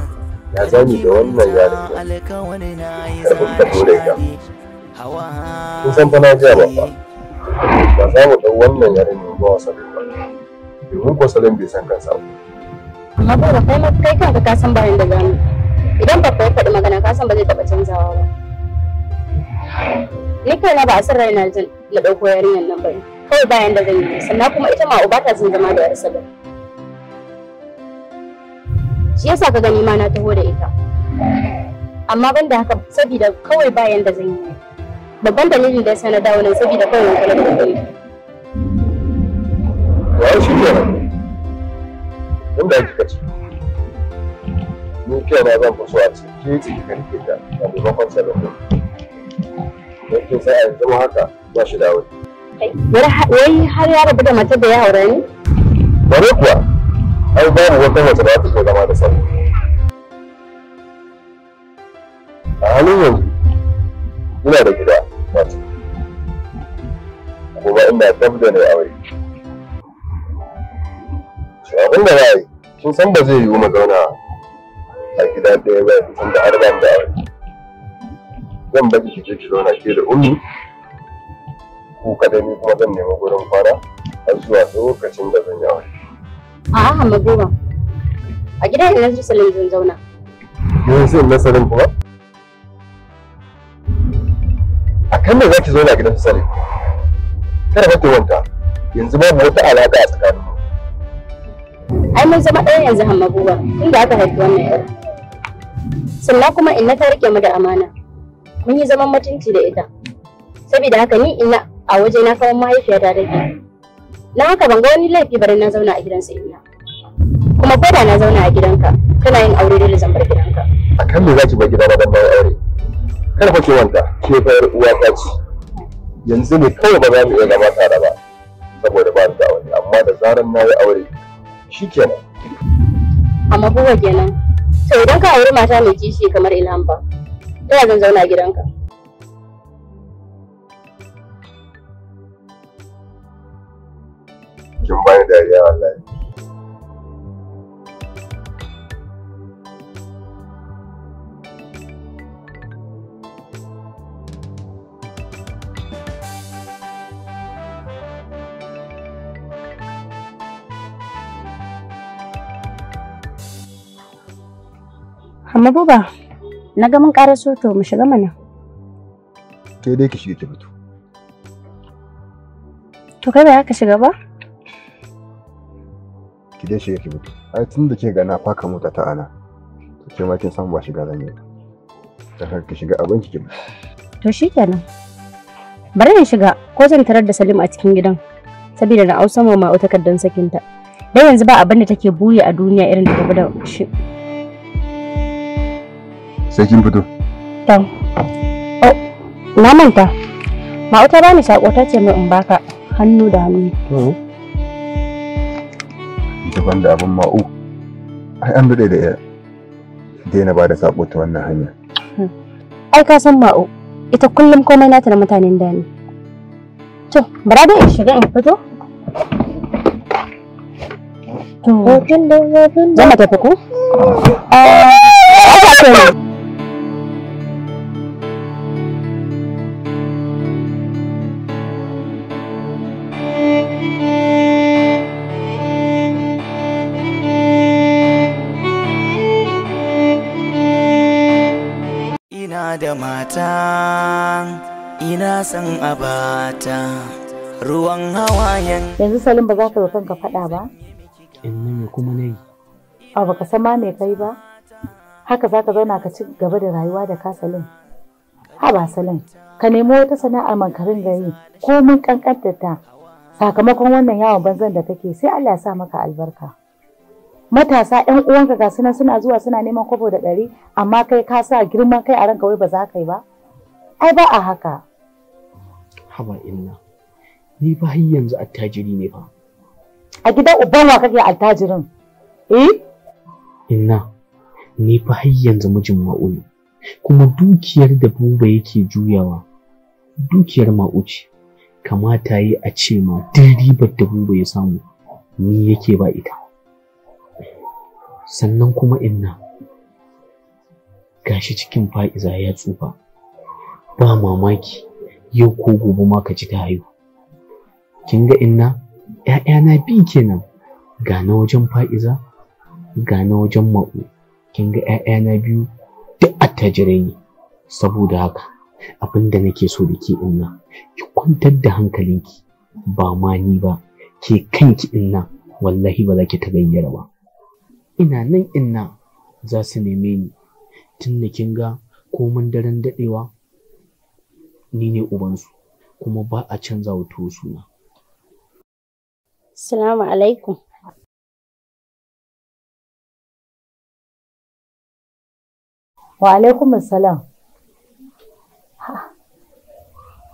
Ya zani da wannan yarin da kuka dore ka kun san tana jiya babba ba za mu ɗau wannan yarin ne ba wasa ba domin ko salon bai san kansa ba amma ba da kai kai kanka ka san bayan da gani idan babba ya faɗi magana ka san ba zai taɓa canzawa ba ni kaina ba a san raina na ɗauko yarinyan nan ba kawai bayan da zan yi sannan kuma ita ma uba ta zan zama da yarsa ba shi yasa ka gani ma na taho da ita amma ban da haka saboda kawai bayan da zan yi babban dalilin da yasa na dawo nan saboda kawai wanka da kuɗi wai shi ne inda kika ci ni ke na zan faso a cikin ki karke ta da babban sabon ne ke sai a zama haka ba shi dawo wai har ya rabu da mace da ya aure ni bare kuwa ai babu wata mace da ta so zama da sani a halin yanzu ina da gida mace kuma ina dabda ne aure shi abin da ra'ayi kin san ba zai yiwu mu zauna a gida ɗaya ba kusan da arban da aure zan baki ki je ki zauna ke da ummi ko kada ni kuma zan nemi gurin kwana har zuwa lokacin da zan yi aure a'a Hamma Buba a gidan Ina Salim zan zauna kin san Ina Salim kuma akan me zaki zauna gidan Salim kada ka tawanta yanzu babu wata alaka a tsakanin mu ai mun zama ɗaya yanzu Hamma Buba tunda aka haifi wannan yar sannan kuma Ina ta rike mu da amana mun yi zaman mutunci da ita saboda haka ni Ina a waje na kawo mahaifiyata da ke na haka ban ga wani laifi bare na zauna a gidansa Ina kuma ko da na zauna a gidanka kana yin aure dole zan bar gidanka akan me zaki bar gidana ban bar aure kada fa ki wanda ke fayar uwa ta ci yanzu ne kawai ba za mu iya zama tare ba saboda ba da aure amma da zaran na yi aure shikenan amma buwa kenan to idan ka aure mata mai kishi kamar Ilham ba ina zan zauna a gidanka kin bani dariya wallahi Hamma Buba na ga mun karaso to mu shiga mana kai dai ki shige ta fito to kai ba ka shiga ba ki dai shiga ki mutu ai tun da ke ga na faka mota ta ana to ke ma kin san ba shiga zan yi ta har ki shiga abin ki mutu to shikenan bari in shiga ko zan tarar da Salim a cikin gidan saboda na ausa ma ma'u takaddan sakinta dan yanzu ba abin da take buye a duniya irin da gaba da shi sai kin fito to oh na manta ma'u ta bani sako ta ce min in baka hannu da hannu daban da abin ma'u ai an daɗe da daina ba da saƙo ta wannan hanya ai ka san ma'u ita kullum komai nata na mutanen da ni. To bara da in shiga in fito. To zama tafi ku ina da mata ina san abata ruwan hawayen yanzu Salim ba za ka roƙon ka faɗa ba inna me kuma nayi a baka san ma me kai ba haka za ka zauna ka ci gaba da rayuwa da ka Salim ha ba Salim ka nemo wata sana'a mankarin gari ko mun kankanta ta sakamakon wannan yawon banzan da kake sai Allah ya sa maka albarka matasa ɗan uwanka ga sunan suna zuwa suna neman kobo da ɗari amma kai ka sa girman kai a ranka wai ba za ka yi ba ai ba a haka haba inna ni ba har yanzu attajiri ne fa a gidan uban wa kake attajirin inna ni fa har yanzu mijin Ma'u kuma dukiyar da Buba yake juyawa dukiyar Ma'u ce kamata yi a ce ma duk ribar da Buba ya samu ni yake ba ita sannan kuma inna gashi cikin Fa'iza ya tsufa ba mamaki yau ko gobe ma ka ji ta haihu kin ga inna ƴaƴana bi kenan ga na wajen Fa'iza ga na wajen Ma'u kin ga ƴaƴana biyu duk attajirai ne saboda haka abinda nake so da ke inna ki kwantar da hankalinki ba ma ni ba ke kanki inna wallahi ba za ki tagayyara ba ina nan inna za su neme ni tunda kin ga komai daren dadewa ni ne ubansu kuma ba a canza wa tuwo suna. Assalamu alaikum. Wa alaikum assalam.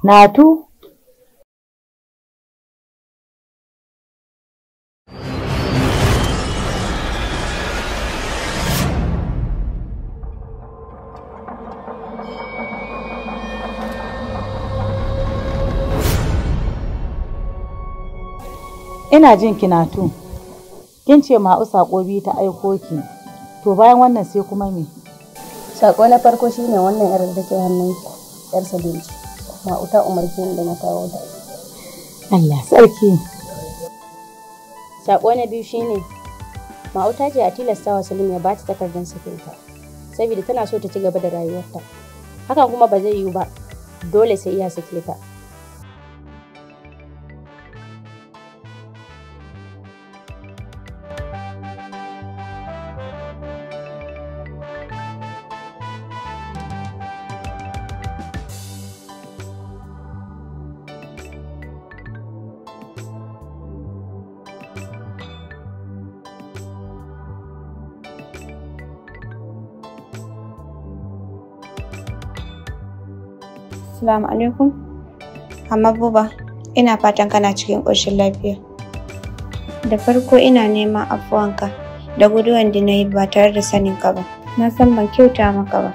Natu? Ina jin kinatu. Kin ce Ma'u sako biyu ta aiko ki. To bayan wannan sai kuma me? Sako na farko shine wannan irin da ke hannunki, yar Salim. Ma'u ta umarce ni da na kawo ta. Allah sarki. Sako na biyu shine Ma'u ta ce a tilasta wa Salim ya bata takardar sakinta. Saboda tana so ta ci gaba da rayuwarta. Hakan kuma ba zai yiwu ba. Dole sai iya sake ta. Assalamu alaikum. Amma Buba, ina fatan kana cikin ƙoshin lafiya. Da farko ina neman afuwanka da guduwan da nayi ba tare da sanin ka ba. Na san ban kyauta maka ba,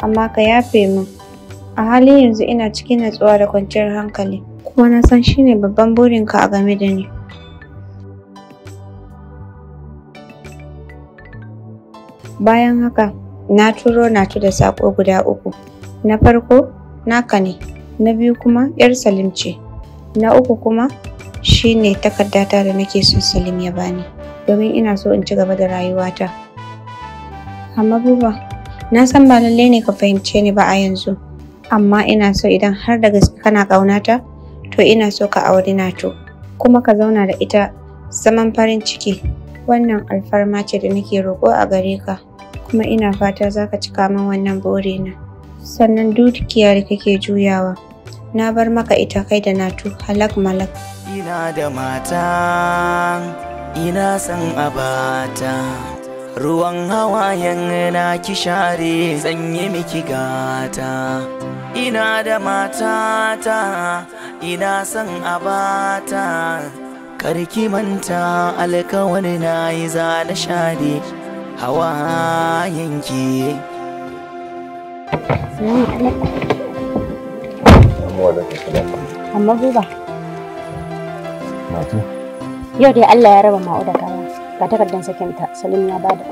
amma ka yafe min. A halin yanzu ina cikin natsuwa da kwanciyar hankali, kuma na san shine babban burinka a game da ni. Bayan haka, na turo Natu da saƙo guda uku. Na farko, naka ne, na biyu kuma yar Salim ce, na uku kuma shine takardata da nake son Salim ya bani domin ina so in ci gaba da rayuwata. Amma Buba, na san ba lalle ne ka fahimce ni ba a yanzu, amma ina so idan har da gaske kana ƙaunata to ina so ka auri Natu kuma ka zauna da ita zaman farin ciki. Wannan alfarma ce da nake roƙo a gare ka, kuma ina fata za ka cika min wannan burina. Sannan dukiya da kake juyawa na bar maka ita kai da Natu halak malak. Ina da mata ina san abata ruwan hawayen na ki share sanye miki gata ina da mata ta ina san abata karki manta alƙawarin nayi za na share hawayen ki. Assalamu alaikum. Amma Buba. Matu. Yau dai Allah ya raba Ma'u da kaya. Ga takardar sakinta Salim ya bada.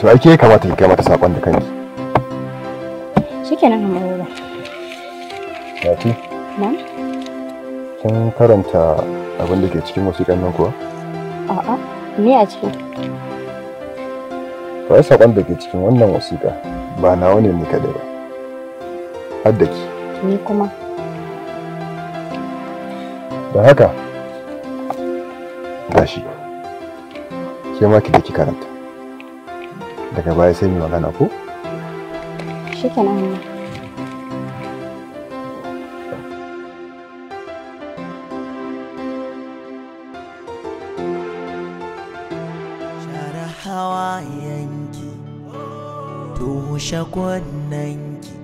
To ai ke kamata ki kai mata sakon da kanki. Shikenan Amma Buba. Matu. Na'am. Kin karanta abin da ke cikin wasiƙan nan kuwa? A'a, me a ciki? To ai sakon da ke cikin wannan wasiƙa ba nawa ne ni kadai ba har da ki ni kuma da haka gashi ke ma ki da ki karanta daga baya sai mu magana ko shikenan. Shagwannanki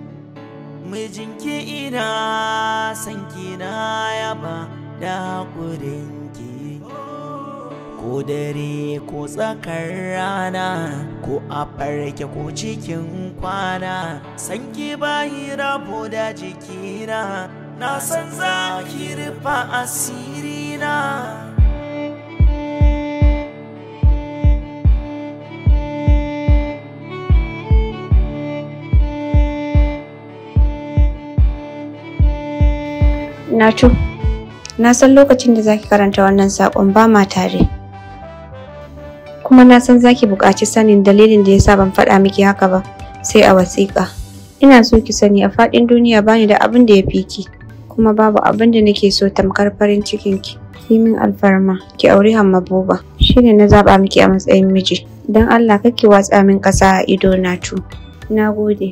mijinki ina sanki na yaba da kurinki ko dare ko tsakar rana ko a farke ko cikin kwana sanki bayi rabo da jikina na san za ki rufa asirina. Nacho, na san lokacin da zaki karanta wannan sakon ba ma tare. Kuma na san zaki buƙaci sanin dalilin da yasa ban faɗa miki haka ba, sai a wasiƙa. Ina so ki sani a faɗin duniya bani da abin da ya fi ki, kuma babu abin da nake so tamkar farin cikin ki. Ki min alfarma, ki auri Hamma Buba. Shine na zaba miki a matsayin miji. Dan Allah kake watsa min ƙasa a ido Nacho. Nagode.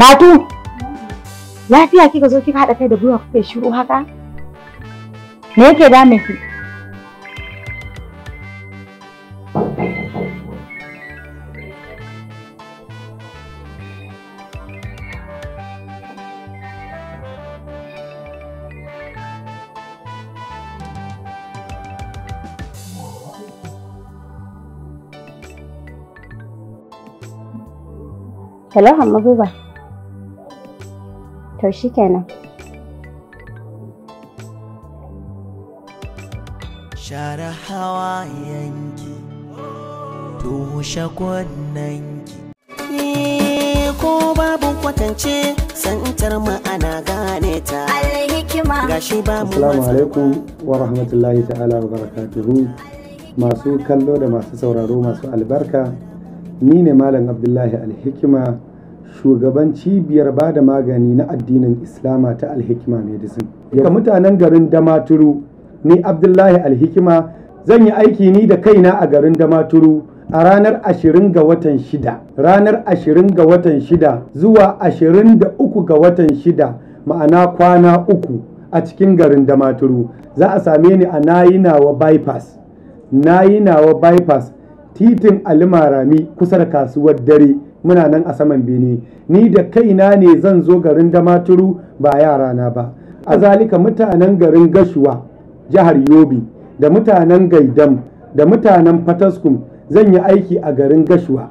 Natu, lafiya kika zo kika haɗa kai da gwiwa kuka shiru haka? Me yake dame ki? Hello Hamma Buba. To shikenan. Shara hawayenki, tushe kunnanki. Ko babu kwatance santar ma'ana gane ta. Alhikima. Gashi ba mu. Assalamu alaikum wa rahmatullahi ta'ala wa barakatuhu. Masu kallo da masu sauraro masu albarka. Ni ne Malam Abdullahi Alhikima, shugaban cibiyar bada magani na addinin Islama ta Alhikima Medicine. Ga mutanen garin Damaturu, ni Abdullahi Alhikima zan yi aiki ni da kaina a garin Damaturu a ranar 20 ga watan 6. Ranar 20 ga watan 6 zuwa 23 ga watan 6, ma'ana kwana 3 a cikin garin Damaturu. Za a same ni a Nayinawa Bypass. Nayinawa Bypass. Titin Alimarami kusa da kasuwar dare muna nan a saman bene. Ni da kaina ne zan zo garin Damaturu ba yara na ba. Azalika mutanen garin Gashuwa jihar Yobe da mutanen Gaidam da mutanen Fataskum zan yi aiki a garin Gashuwa.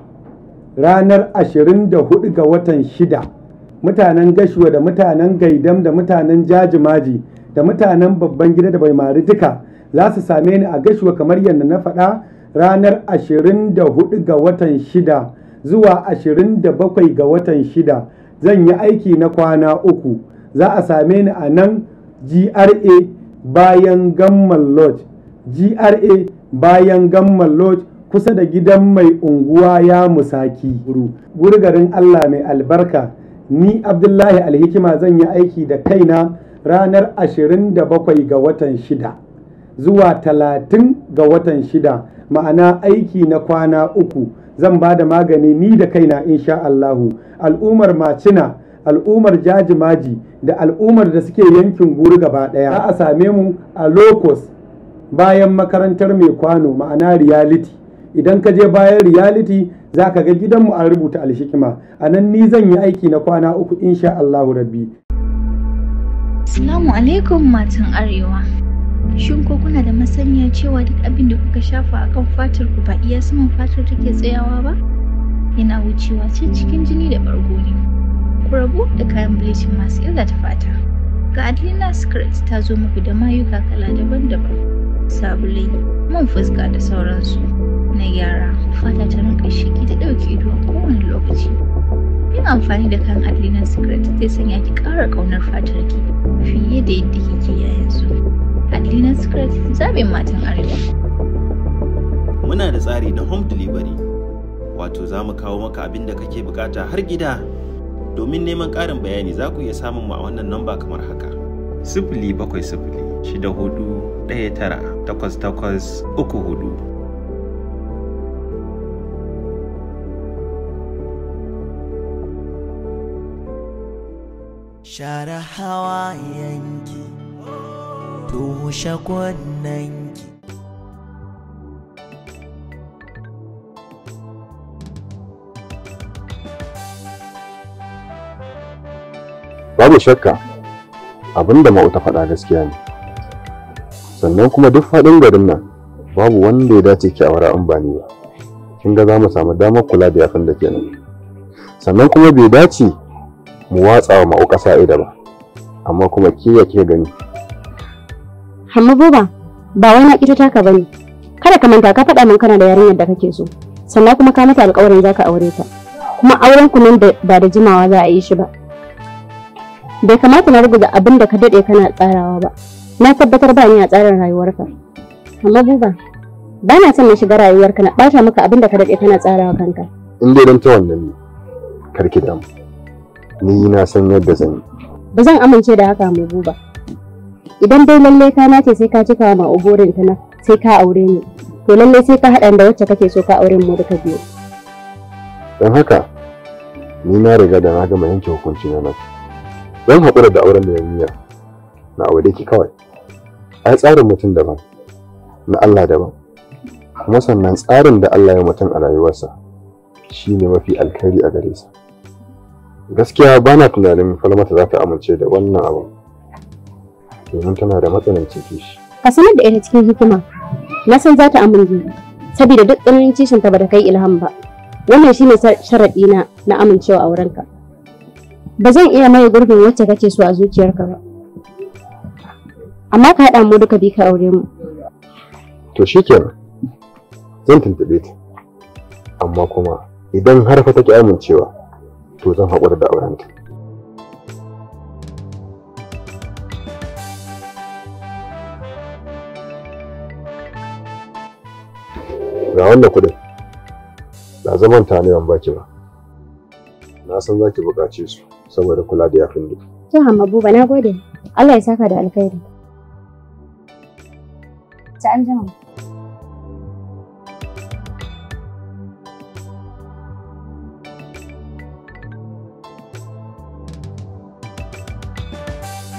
ranar 24 ga watan 6 mutanen Gashuwa da mutanen Gaidam da mutanen Jajimaji da mutanen Babban Gida da Baimari duka za su same ni a Gashuwa kamar yadda na faɗa ranar 24 ga watan 6 zuwa 27 ga watan 6 zan yi aiki na kwana 3 za a same ni a nan GRA bayan Gammal Lodge GRA bayan Gammal Lodge kusa da gidan mai unguwa ya musaki gurgarin Allah mai albarka ni Abdullahi Alhikima zan yi aiki da kaina ranar 27 ga watan 6 zuwa 30 ga watan 6 ma'ana aiki na kwana 3 zan bada magani ni da kaina insha Allah al'umar Macina al'umar Jajimaji da al'umar da suke yankin Guru gaba daya za a same mu a Locos bayan makarantar mai kwano ma'ana reality idan ka je bayan reality zaka ga gidanmu an rubuta Alhikima anan ni zan yi aiki na kwana 3 insha Allah rabbi Assalamu alaikum matan arewa shin ko kuna da masaniya cewa duk abin da kuka shafa akan fatar ku ba iya saman fatar take tsayawa ba yana wucewa cikin jini da bargo ne ku rabu da kayan bleaching masu illata fata ga Adlina Secret ta zo muku da mayuka kala daban-daban sabulai man fuska da sauransu na yara fata ta rinka shiki ta dauke ido kowane lokaci yin amfani da kan Adlina Secret zai sanya ki ƙara ƙaunar fatar ki fiye da yadda kike yanzu Adlina Secret zaɓin matan arewa muna da tsari na home delivery wato za mu kawo maka abin da kake bukata har gida domin neman ƙarin bayani za ku iya samun mu a wannan namba kamar haka 0706419834Share hawayenki Tushe kunnenki Babu shakka abinda Ma'u ta faɗa gaskiya ne sannan kuma duk faɗin garin nan babu wanda ya dace ki aure in ba ni ba kin ga za mu samu damar kula da yafin da kenan sannan kuma bai dace mu watsa wa Ma'u ƙasa ido ba amma kuma ke yake gani Hamma Buba ba wani ita taka bane kada ka manta ka faɗa min kana da yarinyar da kake so sannan kuma ka mata alƙawarin zaka aure ta kuma auren ku nan da ba da jimawa za a yi shi ba bai kamata na rubuta abin da ka dade kana tsarawa ba na tabbatar ba ni a tsarin rayuwarka Hamma Buba ba na son na shiga rayuwarka na ɓata maka abin da ka dade kana tsarawa kanka in dai don ta wannan ne kar ki damu ni na san yadda zan yi ba zan amince da haka Hamma Buba idan dai lalle ka nace sai ka cika ma uburin ta na sai ka aure ni to lalle sai ka hada da wacce kake so ka aure mu duka biyu dan haka ni na riga da na gama yanke hukunci na zan hakura da auren da yarinya na aure ki kawai ai tsarin mutum daban na Allah daban kuma sannan tsarin da Allah ya mutum a rayuwarsa shine mafi alkhairi a gare sa gaskiya bana tunanin Falmata za ta amince da wannan abu domin tana da matsanancin kishi ka sanar da ita cikin hikima na san za ta amince saboda duk tsananin kishin ta ba da kai ilham ba wannan shine sharadi na amincewa aurenka ba zan iya mai gurbin wacce kake so a zuciyarka ba amma ka haɗa mu duka bi ka aure mu to shikenan zan tuntuɓe ta amma kuma idan har fa take amincewa to zan haƙura da aurenta ga wannan kuɗin da zaman ta ne ban baki ba na san za ki buƙace su saboda kula da yafin duk to Hamma Buba na gode Allah ya saka da alkhairi ta anjima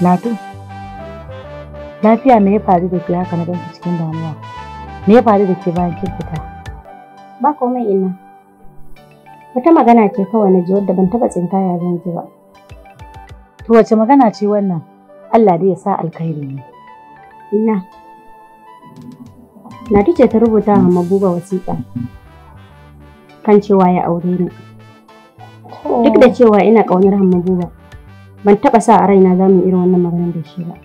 Latu lafiya me ya faru da ke haka na ganki cikin damuwa me ya faru da ke bayan kin fita ba komai ina wata magana ce kawai na ji wadda ban taba tsinkaya zan ji ba to wace magana ce wannan Allah dai ya sa alkhairi ne ina Latu ce ta rubuta wa Hamma Buba wasiƙa kan cewa ya aure ni Duk da cewa ina kaunar Hammabuba, ban taba sa a raina zamu irin wannan maganar da shi ba.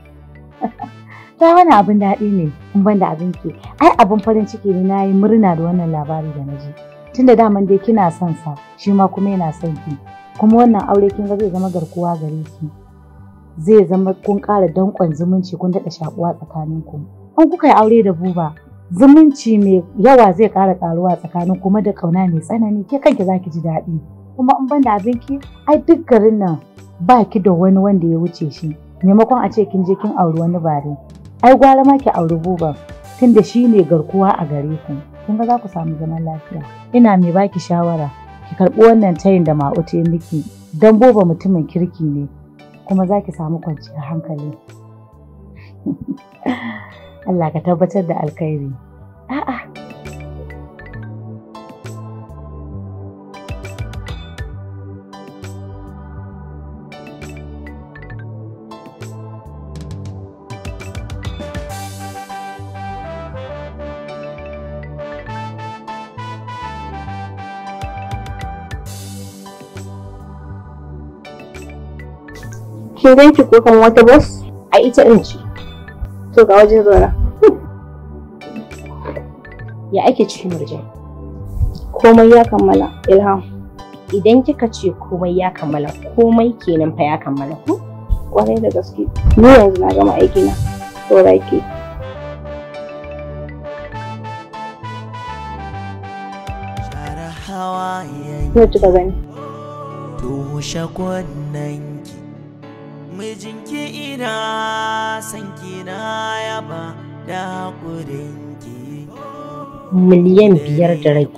Ta wani abin daɗi ne kun ban da abin ki. Ai abin farin ciki ne nayi murna da wannan labari da naji. Tunda daman dai kina son sa, shi ma kuma yana son ki. Kuma wannan aure kin ga zai zama garkuwa gare ki. Zai zama kun ƙara danƙon zumunci kun daɗa shakuwa tsakaninku. In kuka yi aure da Buba, zumunci mai yawa zai ƙara ƙaruwa tsakanin kuma da kauna mai tsanani ke kanki zaki ji daɗi. Kuma in ban da abinki ai duk garin nan ba ki da wani wanda ya wuce shi maimakon a ce kin je kin auri wani bare ai gwara ma ki auri Buba tunda shi ne garkuwa a gare ku kun ga za ku samu zaman lafiya. Ina mai baki shawara ki karɓi wannan tayin da Ma'u ta yi miki dan Buba mutumin kirki ne kuma za ki samu kwanciyar hankali. Allah ka tabbatar da alkhairi. A'a. Kin ganki ko kan wata boss? A ita in ce. To ga wajen zuwa. Ya ake cikin murja? Komai ya kammala, Ilham. Idan kika ce komai ya kammala, komai kenan fa ya kammala ko? Kwarai da gaske. Ni yanzu na gama aiki na. Saura ki. Yau kika gani. Tushe kwanan ki. Mijinki ina san kina ya ba da kurin. miliyan 5 da rabi.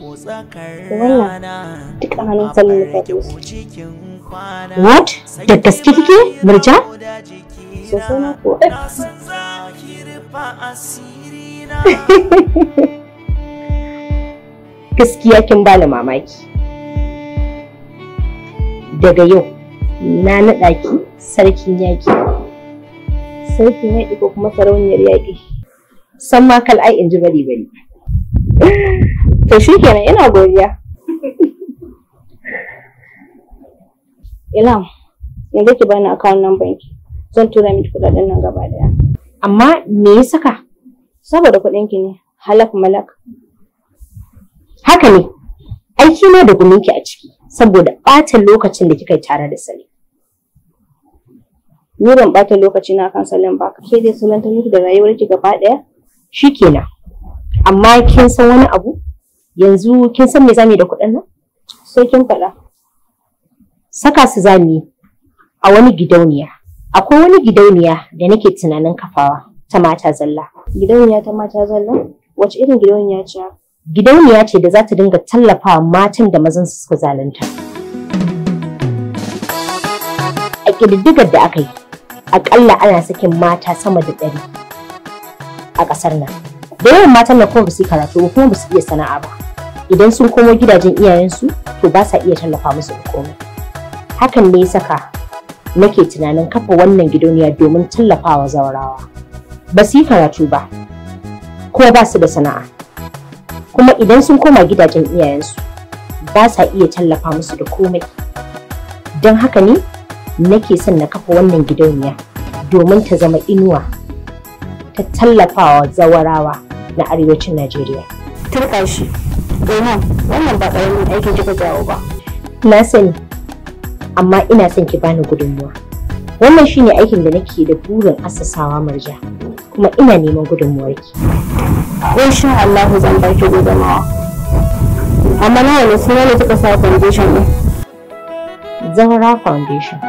Wannan duk a hannun Salma ta ce. What? Da gaske kike? Murja? Sosai na ko. Gaskiya kin bani mamaki. Daga yau na naɗa ki sarkin yaƙi. Sarkin yaƙi ko kuma sarauniyar yaƙi. San ma kal ai in ji bari bari. To shi kenan ina godiya. Ilham, yanzu ki bani account number ki. Zan tura miki kudaden nan gaba daya. Amma me ya saka? Saboda kudin ki ne, halak malak. Haka ne. Aiki na da gumin ki a ciki saboda ɓata lokacin da kika yi tare da Sani. Ni ban ɓata lokaci na kan Salim ba, ke dai sunanta miki da rayuwar ki gaba daya. Shikenan. Amma kin san wani abu? Yanzu kin san me zamu yi da kuɗin nan? Sai kin faɗa. Saka su zamu yi a wani gidauniya. Akwai wani gidauniya da nake tunanin kafawa ta mata zalla. Gidauniya ta mata zalla? Wace irin gidauniya ce? Gidauniya ce da za ta dinga tallafawa matan da mazan su suka zalunta. A ƙididdigar da aka yi, aƙalla ana sakin mata sama da 100 a ƙasar nan. Da yawan matan na kuma ba su yi karatu ba kuma ba su iya sana'a ba. Idan sun komo gidajen iyayensu to ba sa iya tallafa musu da komai. Hakan ne saka nake tunanin kafa wannan gidauniya domin tallafawa zawarawa. Ba su yi karatu ba kuma ba su da sana'a. Kuma idan sun koma gidajen iyayensu ba sa iya tallafa musu da komai. Don haka ne nake son na kafa wannan gidauniya domin ta zama inuwa ta tallafawa zawarawa na arewacin Najeriya. Turka shi, Ilham, wannan ba ƙaramin aikin kika jawo ba. Na sani, amma ina son ki bani gudunmuwa. Wannan shine aikin da nake da burin assasawa Murja, kuma ina neman gudunmuwarki. Insha Allah zan baki gudunmawa. Amma na wani suna ne kika sa foundation ɗin? Zawara Foundation.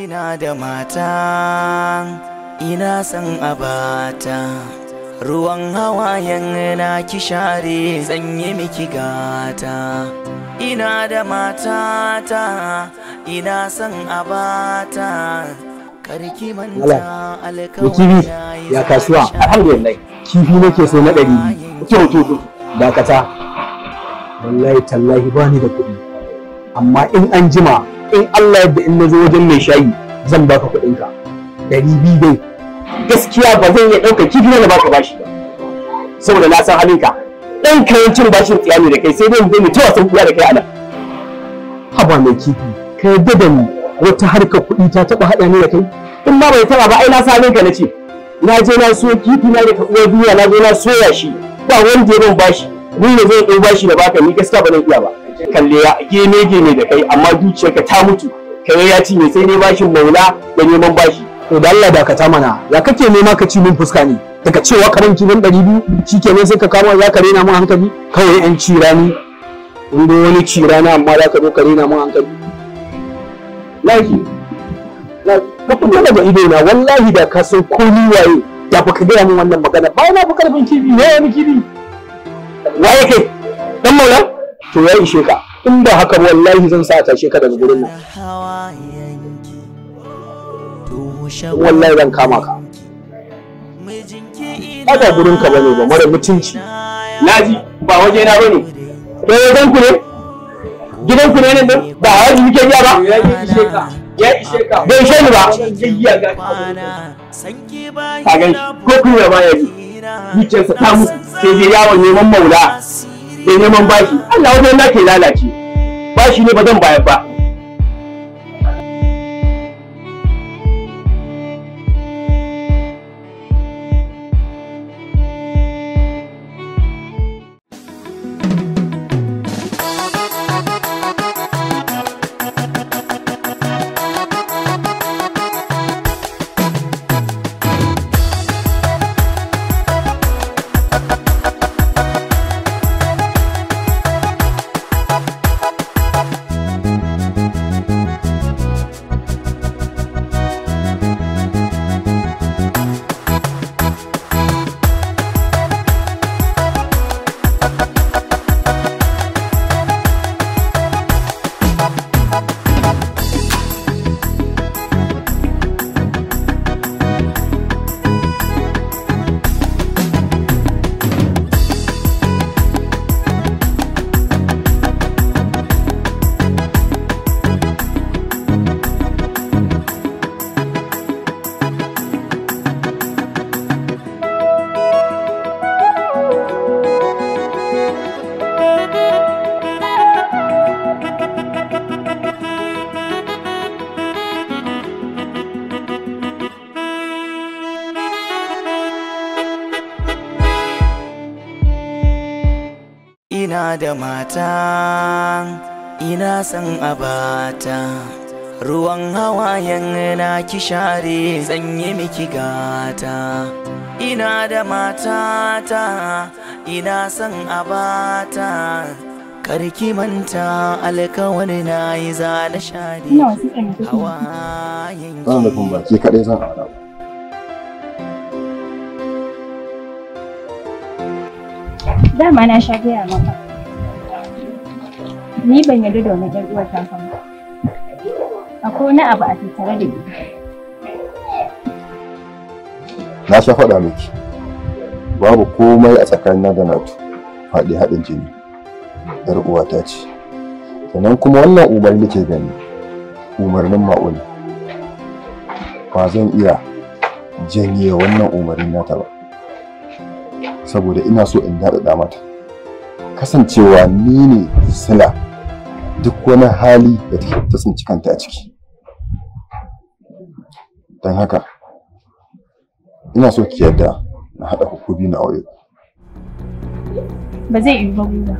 Ina da mata, ina san abata, ruwan hawayen na ki share zan yi miki gata. Ina da matata, ina san abata, karki manta alƙawari. Ya kasuwa, alhamdulillah, kifi nake so na 100. Kyautu, dakata. Wallahi tallahi bani da kuɗi, amma in an jima in Allah yadda in nazo wajen mai shayi zan baka kuɗinka 200 dai gaskiya ba zan iya ɗauka kifi na baka bashi ba saboda na san halinka ɗan karancin bashin tsiyani da kai sai dai mu je mu ta wasan kuya da kai ana haba mai kifi ka yarda da ni wata harkar kuɗi ta taɓa haɗa ni da kai in ma bai taɓa ba ai na san halinka na ce na je na siyo kifi na da uwar duniya na je na soya shi ba wanda ya ban bashi ni ne zan ɗau bashi da baka ni gaskiya ba zan iya ba kalle ya geme da kai amma zuciyarka ta mutu kai ya ci ne sai ne bashin maula da neman bashi to da Allah dakata mana ya kake nema ka ci min fuska ne daga cewa karan kibin 200 shikenan sai ka kama za ka rena mun hankali kawai yan cirani inda wani cirana amma za ka zo ka rena mun hankali laki ka fita daga ido na wallahi da ka san komai waye da baka gaya mun wannan magana ba na baka karfin kibi ne wani kibi waye kai dan maula to ya ishe ka in ba haka wallahi zan sa ta sheka daga gurin nan wallahi zan kama ka ba da gurin ka bane ba mara mutunci naji ba waje na bane to gidan ku ne nan da ba wani muke iya ba ya ishe ka bai ishe ni ba gayya ga ka gani ko kuma ba ya ji zuciyarsa ta mutu sai dai yawon neman maula da neman bashi Allah wajen na ke lalace bashi ne ba zan bayar ba Ina da mata, ina san abata, ruwan hawayen na ki share sanye miki gata. Ina da matata, ina san abata, karki manta alƙawarin na yi za na share hawayen ki kaɗai zan aura. Dama na sha gaya maka ni ban yarda da wani ƴar uwar ta ba akwai wani abu a tattare da ni na sha faɗa miki babu komai a tsakanin da Natu faɗi haɗin jini ƴar uwa ta ce sannan kuma wannan umarni ke gani umarnin ma'auni ba zan iya janye wannan umarnin nata ba saboda ina so in daɗaɗa mata kasancewa ni ne sila duk wani hali da ta tsinci kanta a ciki don haka ina so ki yadda na haɗa hukubi na aure ba zai yi ba guba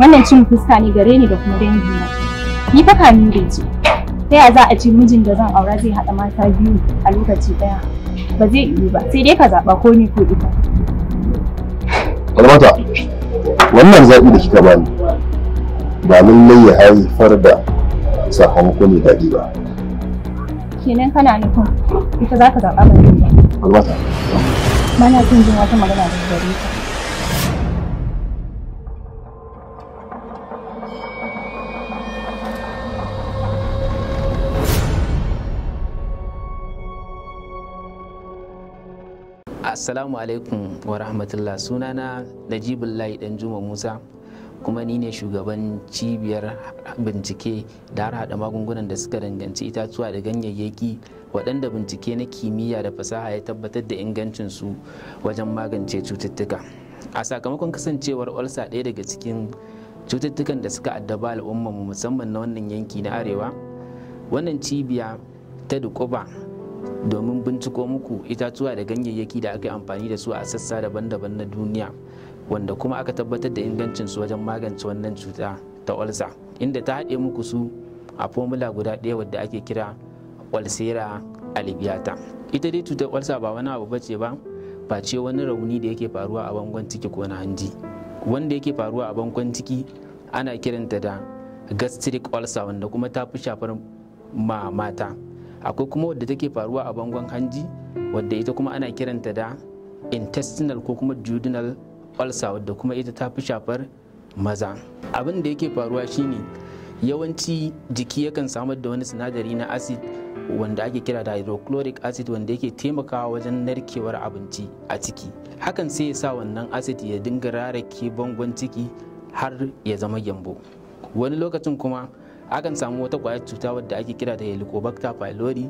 wannan cin fuska ne gare ni da kuma dangi na ni fa kamin da ce ta ya za a ci mijin da zan aura zai haɗa mata biyu a lokaci ɗaya ba zai yi ba sai dai ka zaɓa ko ni ko ita Almata, wannan zaɓi da kika bani ba lallai ya haifar da sakamako mai daɗi ba. Kenan kana nufin ita za ka zaɓa ba zai ba. Almata. Ba na son jin wata magana da gare ka. Assalamu alaikum wa rahmatullah sunana Najibullahi Danjuma Musa kuma ni ne shugaban cibiyar bincike da harhaɗa magungunan da suka danganci itatuwa da ganyayyaki waɗanda bincike na kimiyya da fasaha ya tabbatar da ingancinsu wajen magance cututtuka. A sakamakon kasancewar ulcer ɗaya daga cikin cututtukan da suka addaba al'ummar mu musamman na wannan yanki na arewa, wannan cibiya ta Dukuba domin binciko muku itatuwa da ganyayyaki da aka yi amfani da su a sassa daban-daban na duniya, wanda kuma aka tabbatar da ingancin su wajen magance wannan cuta ta ulcer, inda ta haɗe muku su a formula guda ɗaya wadda ake kira Ulcera albiyata. Ita dai cutar ulcer ba wani abu bace ba face wani rauni da yake faruwa a bangon ciki ko na hanji, wanda yake faruwa a bangon ciki ana kiranta da gastric ulcer, wanda kuma ta fi shafar mata. Akwai kuma wadda take faruwa a bangon hanji wadda ita kuma ana kiranta da intestinal ko kuma duodenal ulcer, wadda kuma ita ta fi shafar maza. Abin da yake faruwa shine yawanci jiki yakan samar da wani sinadari na acid wanda ake kira da hydrochloric acid, wanda yake taimakawa wajen narkewar abinci a ciki. Hakan sai ya sa wannan acid ya dinga rarake bangon ciki har ya zama gyambo. Wani lokacin kuma akan samu wata ƙwayar cuta wadda ake kira da Helicobacter pylori,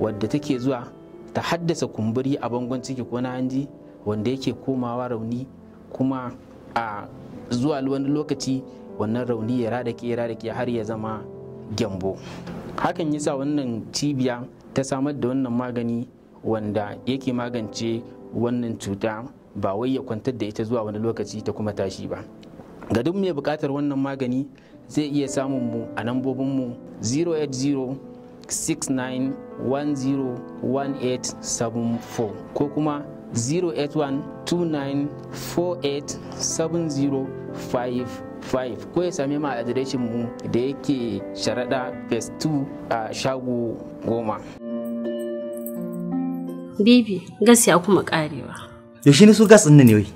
wadda take zuwa ta haddasa kumburi a bangon ciki ko na hanji wanda yake komawa rauni, kuma a zuwa wani lokaci wannan rauni ya radake har ya zama gyambo. Hakan yasa wannan cibiya ta samar da wannan magani wanda yake magance wannan cuta, ba wai ya kwantar da ita zuwa wani lokaci ta kuma tashi ba. Ga duk mai buƙatar wannan magani zai iya samun mu a lambobin mu 08069101874 ko kuma 08129487055, ko ya same ma adireshin mu da yake Sharaɗa phase 2 a shago 10. Bibi, gas ya kuma karewa. Yaushe ne su gas din ne wai?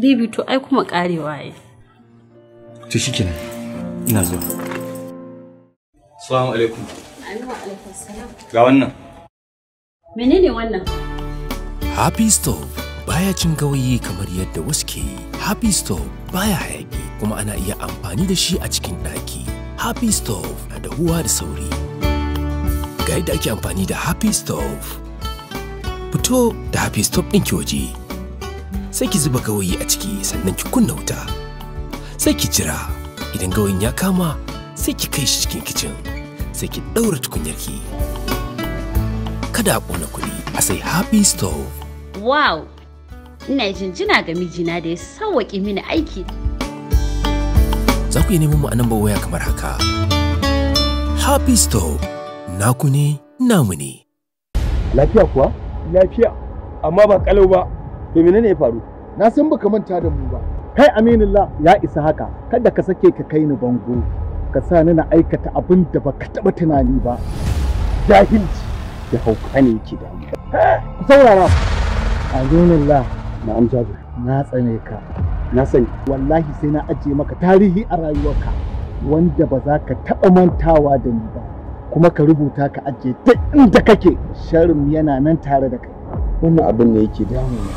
Bibi to ai kuma karewa ai. To shikenan. Ina zuwa. Assalamu alaikum. Wa alaikum salam. Ga wannan. Menene wannan? Happy Stove baya cin gawayi kamar yadda wasu ke yi. Happy Stove baya hayaki kuma ana iya amfani da shi a cikin ɗaki. Happy Stove na dahuwa da sauri. Ga yadda ake amfani da Happy Stove. Fito da Happy Stove ɗin ki waje. Sai ki zuba gawayi a ciki sannan ki kunna wuta. Sai ki jira. Idan gawayin ya kama sai ki kai shi cikin kicin. Sai ki ɗaura tukunyarki. Kada a ƙona kuɗi a sai Happy Stove. Wow! Ina jinjina ga mijina da ya sauwaƙe mini aiki. Za ku yi neman mu a nambar waya kamar haka. Happy Stove, naku ne, namu ne. Lafiya kuwa? Lafiya, amma ba kalau ba. To menene ya faru? Na san baka manta da mu ba. Kai Aminullah, ya isa haka. Kada ka sake ka kai ni bango. Ka sa ni na aikata abin da baka taɓa tunani ba. Jahilci da hauka ne yake da mu. Saurara. Aminullah, na'am Jabir, na tsane ka. Na sani wallahi sai na ajiye maka tarihi a rayuwarka wanda ba za ka taɓa mantawa da ni ba, kuma ka rubuta ka ajiye duk inda kake. Sharrin yana nan tare da kai. Wannan abin ne yake damuna.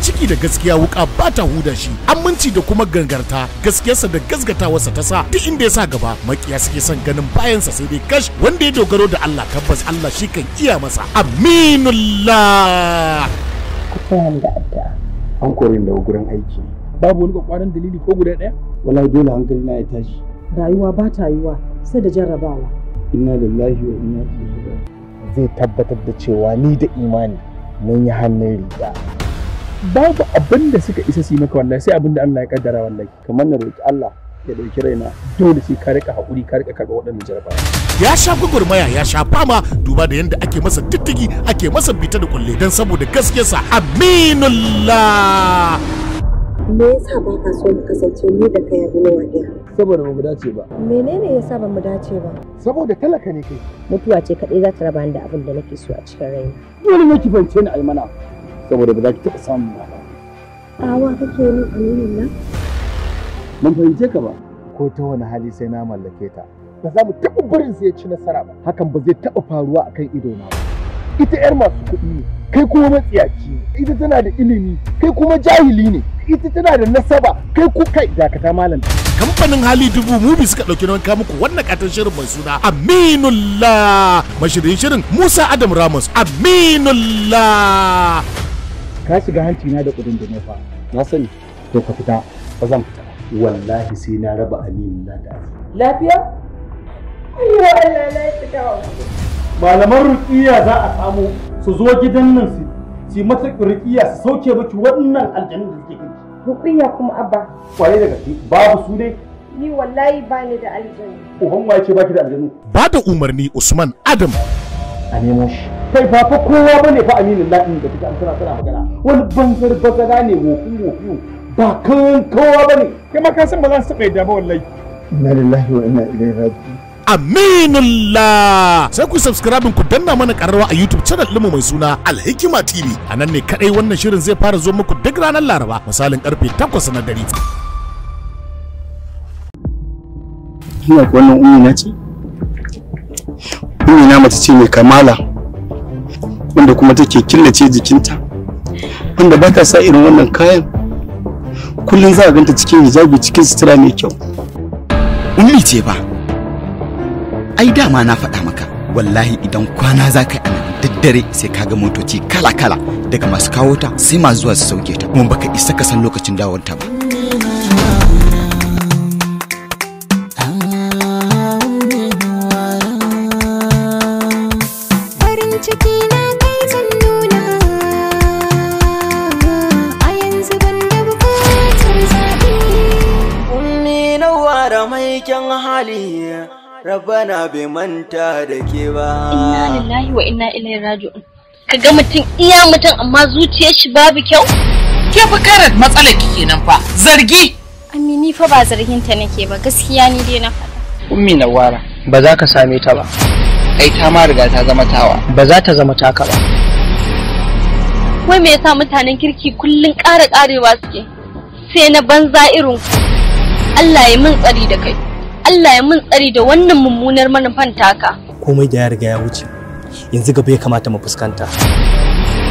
Ciki da gaskiya wuka ba ta huda shi. Aminci da kuma gangarta gaskiyarsa da gasgatawarsa ta sa duk inda ya sa gaba makiya suke son ganin bayansa, sai dai kash wanda ya dogaro da Allah tabbas Allah shi kan iya masa. Aminullah. Kusan da addu'a an kore da gurin aiki babu wani kwakwaran dalili ko guda daya. Wallahi dole hankali na ya tashi. Rayuwa ba ta yiwa sai da jarrabawa. Inna lillahi wa inna ilaihi raji'un. Zai tabbatar da cewa ni da imani mun yi hannun riga. Babu abin da suka isa su yi maka wallahi sai abin da Allah ya kaddara wallahi. Kamar na roki Allah ya dauki raina, dole sai ka rika hakuri ka rika karɓar waɗannan jarrabawa. Ya sha gugurmaya ya sha fama duba da yanda ake masa diddigi ake masa bita da kulle dan saboda gaskiyarsa. Aminullah, me yasa ba ka so mu kasance ni da kai a inuwa ɗaya? Saboda ba mu dace ba. Menene yasa ba mu dace ba? Saboda talaka ne kai. Mutuwa ce kaɗai za ta raba ni da abin da nake so a cikin raina. Dole ne ki bance ni aimana saboda ba za ki taɓa samun ba. Awa kake ni Aminullah? Ban fahimce ka ba. Ko ta wani hali sai na mallake ta. Ba za mu taɓa barin sai ya ci nasara ba. Hakan ba zai taɓa faruwa a kan idona ba. Ita 'yar masu kuɗi ne kai kuma matsiyaci ne, ita tana da ilimi kai kuma jahili ne, ita tana da nasaba kai ku kai dakata malam. Kamfanin Hali Dubu Movie suka dauki nauyin kawo muku wannan katon shirin mai suna Aminullah. Mashirin shirin Musa Adam Ramos. Aminullah. Ka shiga hanci na da kudin da na fa na sani, to ka fita ba zan fita wallahi sai na raba Aminullah da lafiya. Ayyo Allah na fita malaman ruqiya za a samu su zo gidan nan su mata ruqiya su sauke miki wannan aljanna da kike kai ruqiya kuma abba kware daga ki babu su ne ni wallahi bani da aljanna uban waye ce baki da aljanna ba da umarni Usman Adam a nemo shi kai ba fa kowa bane fa Aminullah din da kike an tana magana wani banzar bazara ne wofi ba kan kowa bane kai ma ka san ba za su taba da ba wallahi inna lillahi wa inna ilaihi raji'un. Aminullah. Sai ku subscribe ku danna mana karrawa a YouTube channel ɗinmu mai suna Alhikima TV. A nan ne kadai wannan shirin zai fara zo muku duk ranar Laraba misalin karfe 8 na dare. Kina wannan ummi na ce? Ummi na mace ce mai kamala wanda kuma take killace jikinta. Wanda ba ta sa irin wannan kayan. Kullun za a ganta cikin hijabi cikin sutura mai kyau. Ummi ce ba. Ai dama na faɗa maka wallahi idan kwana za ka yi anan daddare sai kaga motoci kala kala daga masu kawo ta sai masu zuwa su sauke ta kuma baka isa ka san lokacin dawowar ta ba. Rabana bai manta da ke ba. Inna lillahi wa inna ilaihi raji'un. Kaga mutum iya mutum amma zuciyar shi babu kyau. Ke fa karar matsalar ki kenan fa. Zargi. Amini fa ba zargin ta nake ba, gaskiya ni dai na faɗa. Ummi Nawara ba za ka same ta ba. Ai ta ma riga ta zama tawa. Ba za ta zama taka ba. Wai me yasa mutanen kirki kullun ƙara ƙarewa suke? Sai na banza irin ku. Allah ya min tsari da kai. Allah ya mun tsari da wannan mummunar manufan taka. Komai da ya riga ya wuce. Yanzu gaba ya kamata mu fuskanta.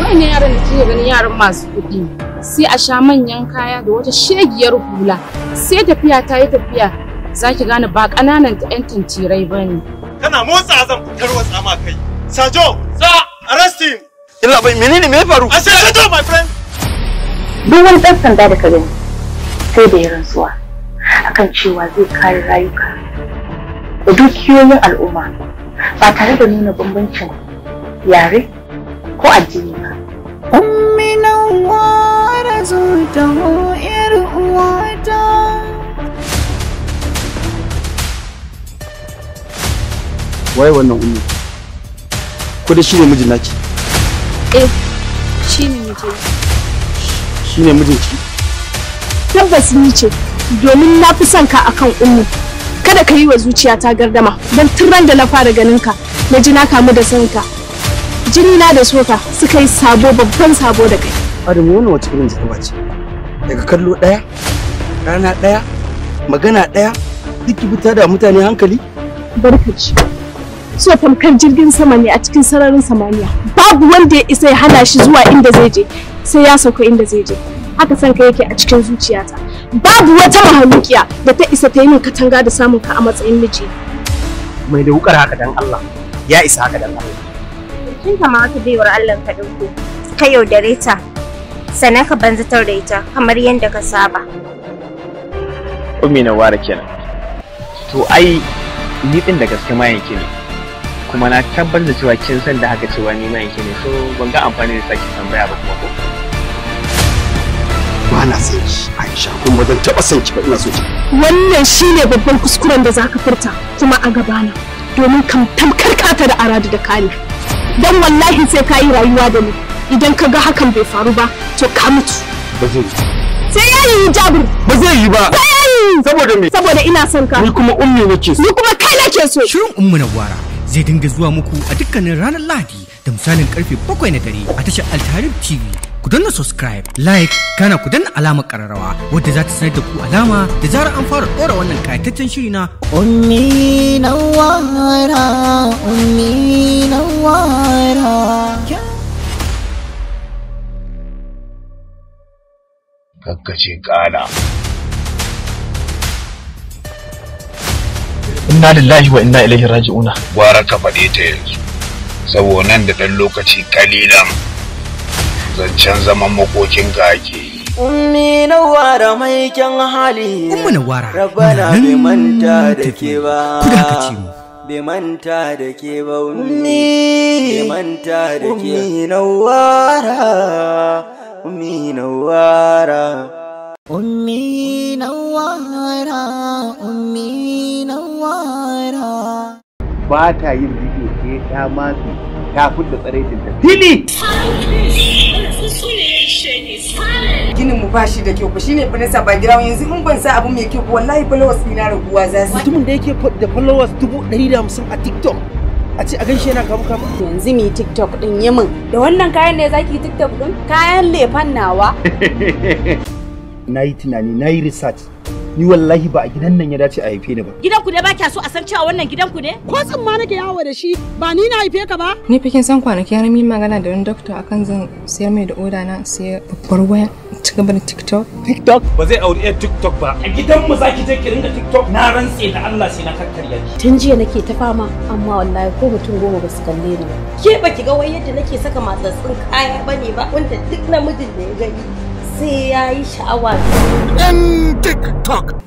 Wannan yaran da kike ganin yaran masu kuɗi sai a sha manyan kaya da wata shegiyar hula. Sai tafiya ta yi tafiya za ki gane ba ƙananan ta ƴan tantirai bane. Kana motsa zan fitar watsa ma kai. Sajo, za arrest him. Illa bai menene me faru? A Sajo my friend. Duk wani ɗan sanda da ka gani sai da ya rantsuwa akan cewa zai kare rayuka da dukiyoyin al'umma ba tare da nuna bambancin yare ko addini ba. Ummi Nawara zo ta yar uwata. Wai wannan ummi ko da shi ne mijin naki? Eh, shi ne mijin. Shi ne mijinki? Tabbas ni ce. Domin na fi son ka akan ummi, kada ka yi wa zuciyata gardama don tun ran da na fara ganin ka na ji na kamu da son ka. Jini na da soka suka yi sabo babban sabo da kai. Adamu wannan wace irin jaraba ce? Daga kallo ɗaya, rana ɗaya, magana ɗaya, duk ki fita da mutane hankali? Barkaci. So tamkar jirgin sama ne a cikin sararin samaniya. Babu wanda ya isa ya hana shi zuwa inda zai je, sai ya sauka inda zai je. Haka san ka yake a cikin zuciyata. Babu wata mahalukiya da ta isa ta yi min katanga da samun ka a matsayin miji. Mai da wukar haka dan Allah ya isa haka dan Allah. Kin kama wata baiwar Allah ka dauko ka yaudare ta sannan ka banzatar da ita kamar yadda ka saba. Ummi Nawara kenan. To ai ni din da gaske mayanki ne kuma na tabbatar da cewa kin san da haka cewa ni mayanki ne so ban ga amfani da saki tambaya ba kuma ko. Bana san shi Aisha kuma zan taba san ki ba ina so. Wannan shine babban kuskuren da zaka furta kuma a gabana domin kan tamkar kata da aradu da kani. Dan wallahi sai ka yi rayuwa da ni idan ka ga hakan bai faru ba to ka mutu. Ba zai yi. Sai yayi jabir. Ba zai yi ba. Sai yayi. Saboda me? Saboda ina son ka. Ni kuma ummi nake so. Ni kuma kai nake so. Shirin Ummi Nawara zai dinga zuwa muku a dukkanin ranar Lahadi da misalin karfe 7 na dare a tashar Altarib TV. Ku danna subscribe, like, kana ku danna alamar kararrawa wadda za ta sanar da ku alama da zarar an fara dora wannan kayataccen shiri na Ummi Nawara. Ummi Nawara. suka ce kala. Inna lillahi wa inna ilaihi raji'una. Gwara ka faɗe ta yanzu saboda nan da ɗan lokaci kalilan zancen zaman makokin ka ake yi. Ummi Nawara mai kyan hali. Ummi Nawara rabbana bai manta da ke ba. Ku da ka ce mu bai manta da ke ba. Ummi bai manta da ke. Ummi Nawara. Ummi Nawara. Ummi Nawara, Ummi Nawara. Ba ta yin bidiyo ke ta matsi ta fudda tsaraitinta fili. Ginin mu ba shi da kyau, shi ne fa background yanzu in ban sa abu mai kyau wallahi followers dina raguwa za su. Mutumin da yake da followers 150 a TikTok a ce a ganshi yana kamu. Yanzu mi TikTok din yamin da wannan kayan ne zaki TikTok din? Kayan lefan nawa. Nayi tunani nayi research ni wallahi ba a gidan nan ya dace a haife ni ba. Gidan ku ne ba kya so a san cewa wannan gidan ku ne? Ko tsamma nake yawo da shi ba ni na haife ka ba. Ni fikin san kwanaki har mun magana da wani doctor akan zan sayar mai da order na sai babbar waya ci gaba da TikTok. TikTok ba zai aure ɗan TikTok ba. A gidan mu zaki je ki ringa TikTok. Na rantse da Allah sai na kakkarya ki. Tun jiya nake ta fama amma wallahi ko mutum 10 ba su kalle ni. Ke ba ki ga wai yadda nake saka matsatsin kaya bane ba wanda duk namijin da ya gani sai ya yi sha'awa. Yan TikTok.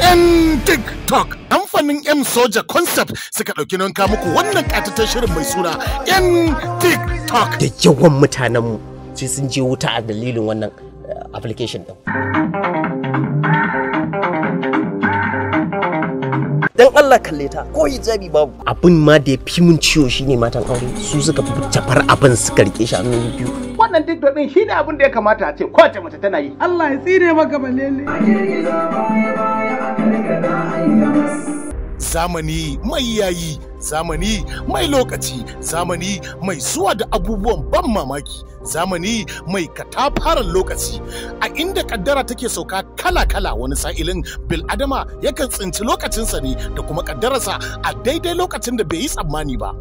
Yan TikTok. Kamfanin M Soja Concept suka dauki nan ka muku wannan katatar shirin mai suna Yan TikTok. Da yawan mutanen mu sai sun je wuta a dalilin wannan application din. Dan Allah kalle ta ko hijabi babu. Abin ma da ya fi mun ciwo shine matan aure su suka fi tafar abin suka rike shi a nan biyu. Wannan TikTok din shine abin da ya kamata a ce kowace mace tana yi. Allah ya tsire maka balele. Zamani mai yayi, zamani mai lokaci, zamani mai zuwa da abubuwan ban mamaki, zamani mai katafaren lokaci. A inda kaddara take sauka kala-kala, wani sa'ilin bil'adama yakan tsinci lokacinsa ne da kuma kaddararsa a daidai lokacin da bai yi tsammani ba.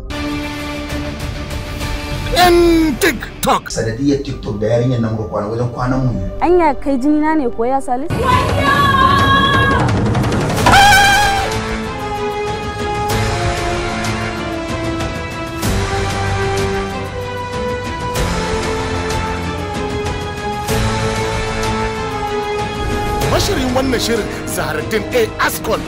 Yan TikTok. Sanadiyar TikTok da yarinyar nan ga kwana wajen kwanan mu. Anya kai jini na ne ko ya Salisu? Mashirin wannan shirin Zahraddin A. Askol.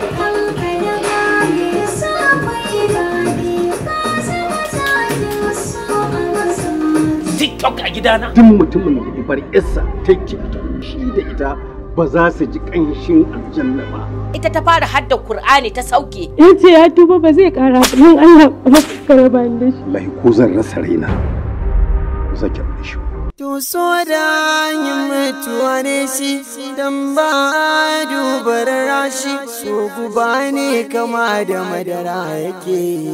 TikTok a gidana. Duk mutumin da bar yarsa ta TikTok shi da ita ba za su ji kanshin aljanna ba. Ita ta fara hadda Qur'ani ta sauke. Yace ya tuba ba zai kara ba. Mun Allah ba karaba ni da shi. Wallahi ko zan rasa raina. Ku sake mu shi. To so da yin mutuwa ne shi dan ba dubar rashi so guba ne kama da madara yake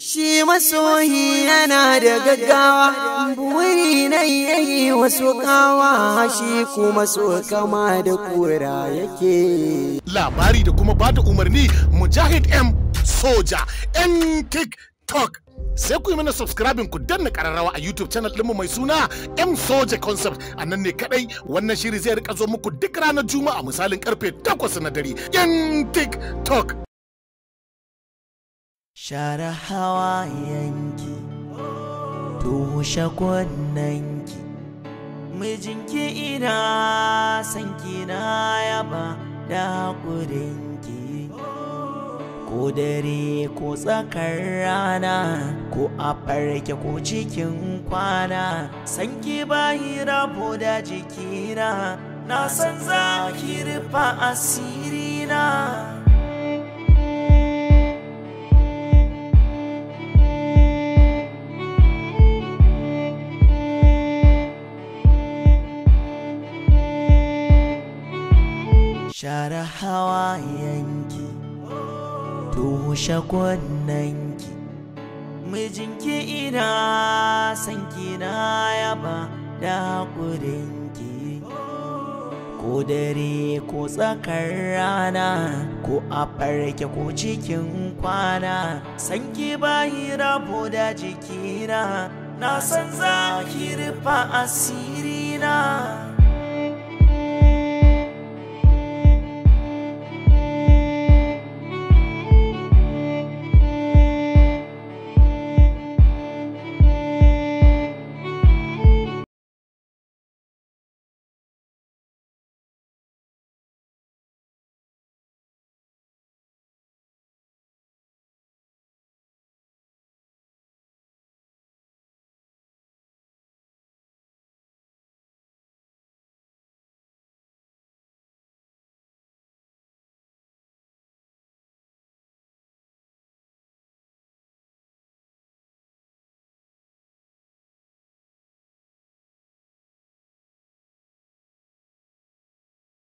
shi masoyi yana da gaggawa buri na yayi wasu kawa shi kuma so kama da kura yake labari da kuma bada umarni Mujahid M Soja Yan TikTok. Sai ku yi mana subscribing ku danna kararrawa a YouTube channel ɗinmu mai suna M Soja Concept. A nan ne kadai wannan shiri zai rika zo muku duk ranar Juma'a misalin karfe 8 na dare. Yan TikTok. Share hawayenki, tushe kunnenki, mijinki ina sanki na yaba da kurinki. Ko dare ko tsakar rana ko a farke ko cikin kwana sanki bayi rabo da jikina na san za ki rufa asirina. Share hawayenki, tushe kunnenki, mijinki ina sanki na yaba da kurinki, ko dare ko tsakar rana, ko a farke ko cikin kwana, sanki bayi rabo da jikina, na san za ki rufa asirina.